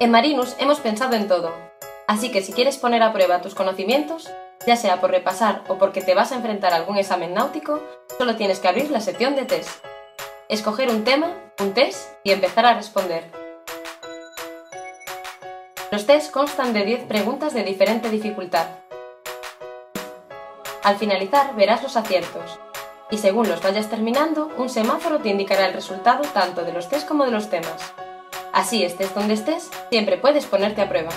En Marinus hemos pensado en todo, así que si quieres poner a prueba tus conocimientos, ya sea por repasar o porque te vas a enfrentar a algún examen náutico, solo tienes que abrir la sección de test, escoger un tema, un test y empezar a responder. Los tests constan de 10 preguntas de diferente dificultad. Al finalizar verás los aciertos, y según los vayas terminando, un semáforo te indicará el resultado tanto de los tests como de los temas. Así estés donde estés, siempre puedes ponerte a prueba.